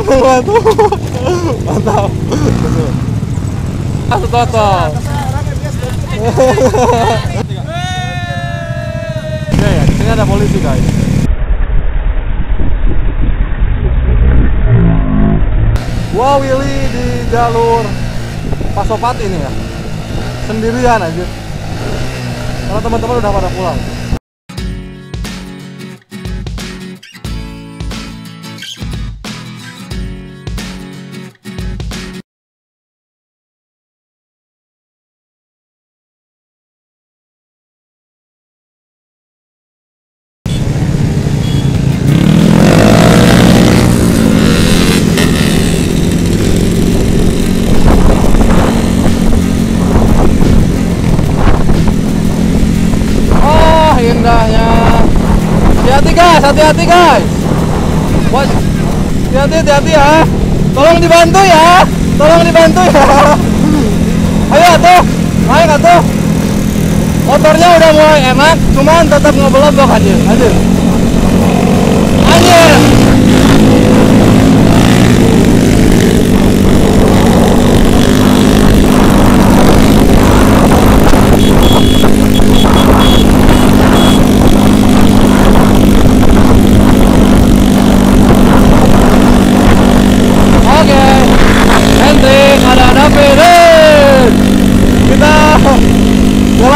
Mantap. Mantap. Satu total. Oke ya, di sini ada polisi guys. Wow, Willy di jalur Pasopati ini ya. Sendirian aja. Karena teman-teman udah pada pulang. Hati-hati guys, hati-hati ya, tolong dibantu ya, ayo atuh, motornya udah mulai enak, cuman tetap ngebelotok aja,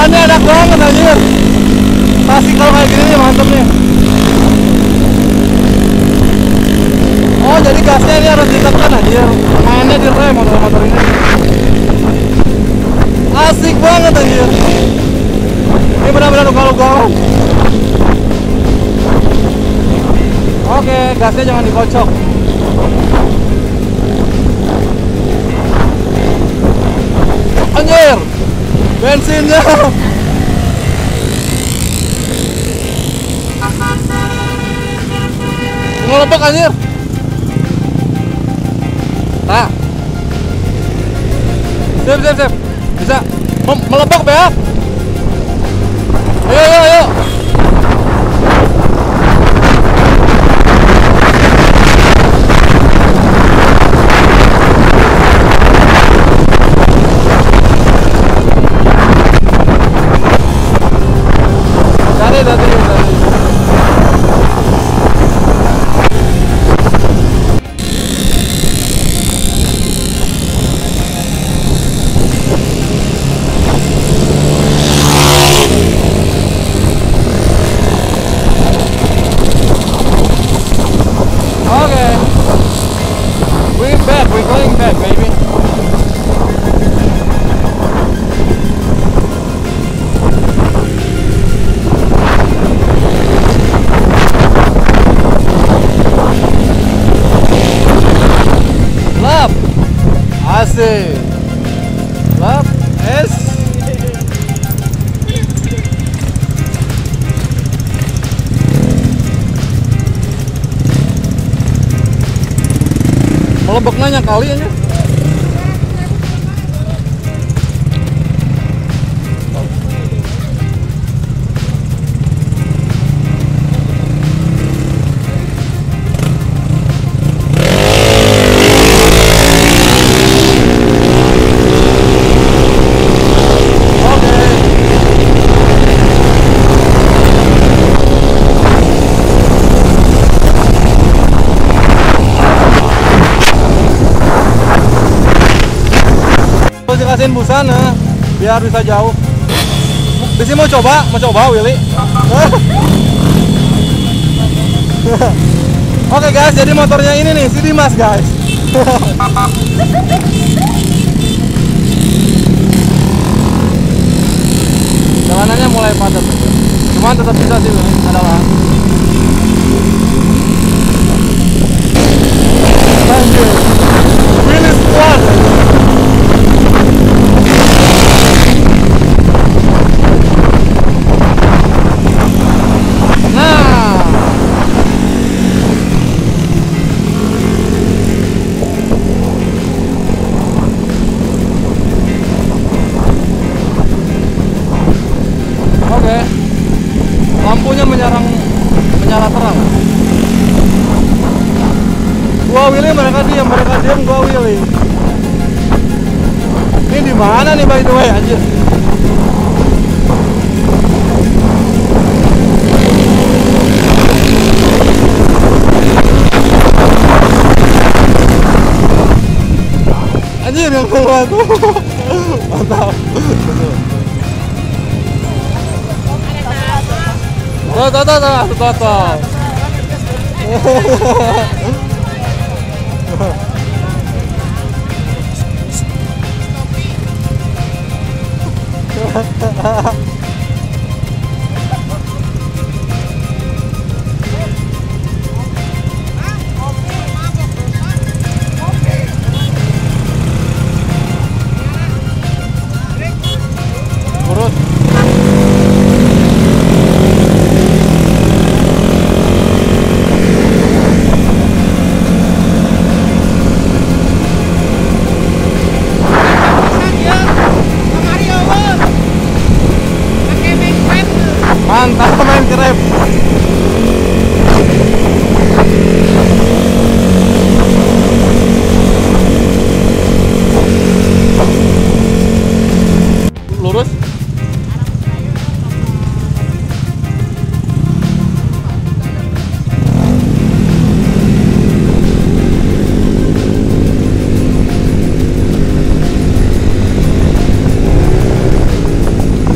jalannya enak banget anjir. Masih kalau kayak gini mantep nih. Oh jadi gasnya ini harus ditekan anjir. Mainnya di rem motor-motor ini. Asik banget anjir. Ini benar-benar ugal-ugalan. Oke, gasnya jangan dikocok. Anjir, bensinnya ngelepek anjir. Nah, sip, bisa melepak ya. Ayo lap es. Melebek nanya kali aja. Kasih busana biar bisa jauh. Di sini mau coba Willy. Oke guys, jadi motornya ini nih si Dimas guys. Jalanannya mulai padat, cuman tetap bisa sih adalah. Willy squad. Lampunya menyala terang. Gua Willy, mereka diem gua Willy. Ini di mana nih by the way anjir? Anjir yang keluar tuh. Mantap. Tuh. Mantap main grab. Lurus.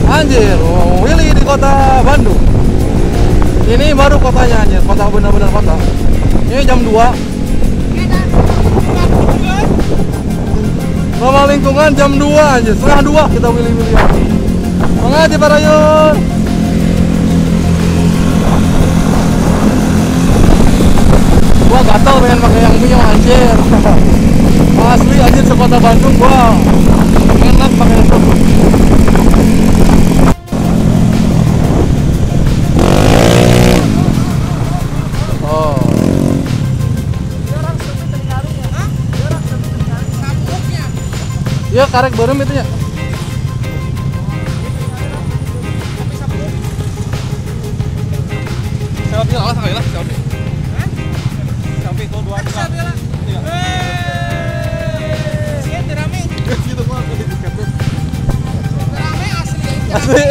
Anjir, Willy di kota Bandung. Ini baru kotanya anjir, kota benar-benar kota. Ini jam 2. Ramah lingkungan jam 2 anjir, setengah 2 kita Willy. Mangga di Parayun. Gua gatel pengen pakai yang Mio anjir. Asli anjir sekota Bandung gua. Enak pakai itu. Ya karek bareng itu ya. Selfie awas kali lah, selfie. Hah? Selfie itu 2 3. Siap rame. Gitu gua rame asli. Asli.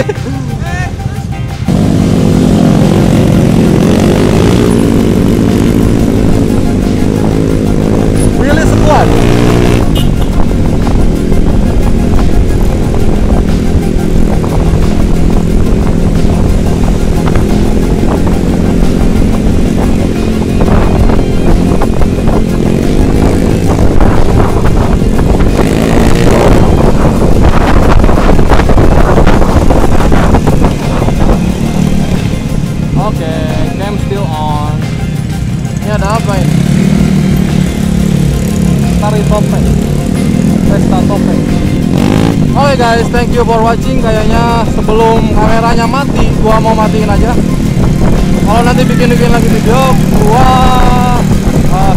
Oke guys, thank you for watching. Kayaknya sebelum kameranya mati, gua mau matiin aja. Kalau nanti bikin lagi video, gua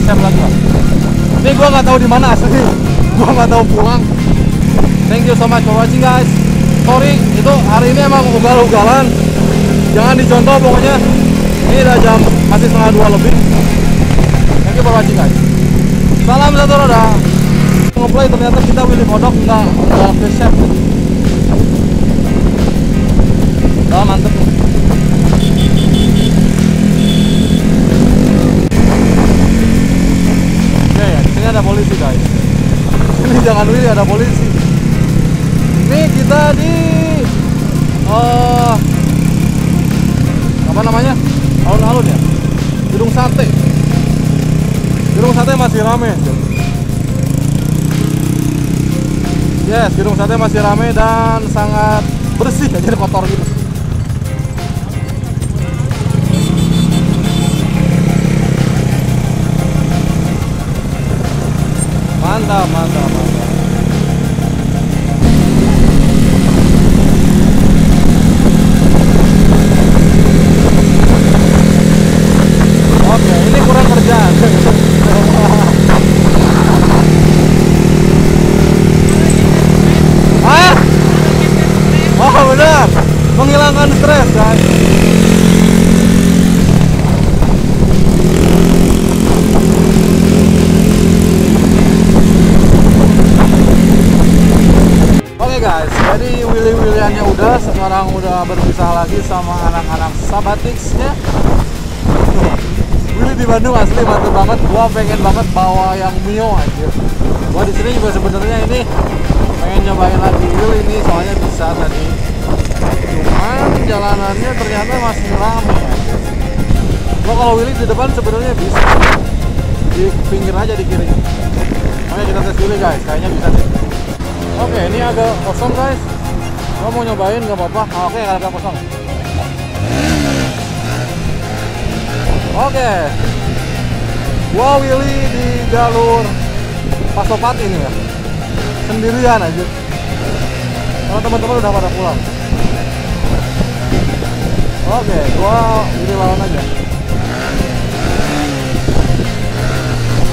save lagi. Ini gua nggak tahu di mana asli. Gua nggak tahu pulang. Thank you so much for watching guys. Sorry, itu hari ini emang ugal-ugalan. Jangan dicontoh pokoknya. Ini udah jam masih setengah 2 lebih. Thank you for watching guys. Salam satu roda. Ngeplay ternyata kita Willy kodok nggak ke chef. Oh mantep. Oke ya, disini ada polisi guys. Ini jangan Willy ada polisi. Ini kita di apa namanya? Alun-alun ya. Gedung sate. Gedung sate masih rame. Yes, gedung sate masih ramai dan sangat bersih, jadi kotor gitu. Mantap. Oke, ini kurang kerjaan. Menghilangkan stres guys. Jadi Willy-Williannya udah, sekarang udah berpisah lagi sama anak-anak Sabatix-nya. Willy di Bandung asli mantep banget. Gua pengen banget bawa yang Mio aja. Gua di sini juga sebenarnya ini pengen nyobain lagi Willy ini, soalnya bisa tadi. Cuman jalanannya ternyata masih ramai. Gua kalau Willy di depan sebenarnya bisa. Di pinggir aja di kiri. Makanya kita tes dulu guys, kayaknya bisa deh. Oke, ini agak kosong guys. Gua mau nyobain nggak apa-apa. Nah, oke, agak kosong. Oke, gua Willy di jalur Pasopati ini ya. Sendirian aja. Karena teman-teman udah pada pulang. Oke, gua Willy lawan aja.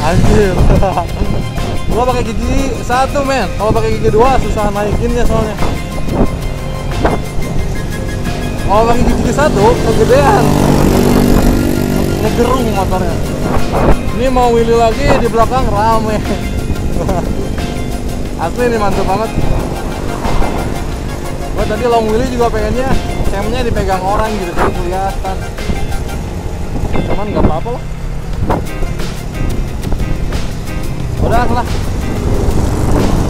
Anjir. Gua pakai gigi satu men. Kalau pakai gigi dua susah naikinnya soalnya. Kalau pakai gigi satu kegedean, ngegerung motornya. Ini mau Willy lagi, di belakang rame. Asli ini mantep banget. Gua tadi long Willy juga pengennya camnya dipegang orang gitu, jadi kelihatan. Cuman nggak apa-apa lah. Udah lah,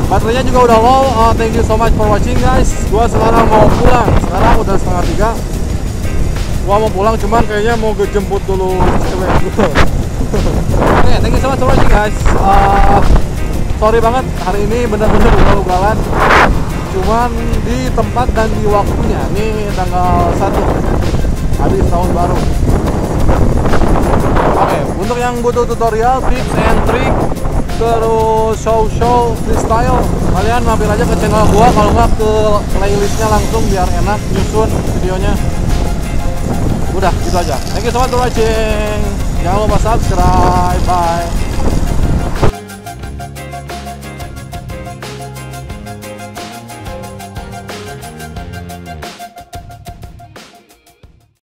baterainya juga udah low. Thank you so much for watching guys. Gua sekarang mau pulang, sekarang udah 2:30. Gua mau pulang, cuman kayaknya mau jemput dulu cewek gitu. Oke, thank you so much for watching guys. Sorry banget, hari ini bener-bener ugal-ugalan, cuman di tempat dan di waktunya. Ini tanggal 1 habis tahun baru. Oke, untuk yang butuh tutorial tips and trick, terus show freestyle, kalian mampir aja ke channel gua, kalau nggak ke playlistnya langsung biar enak nyusun videonya. Udah gitu aja, thank you so much for watching, jangan lupa subscribe, bye.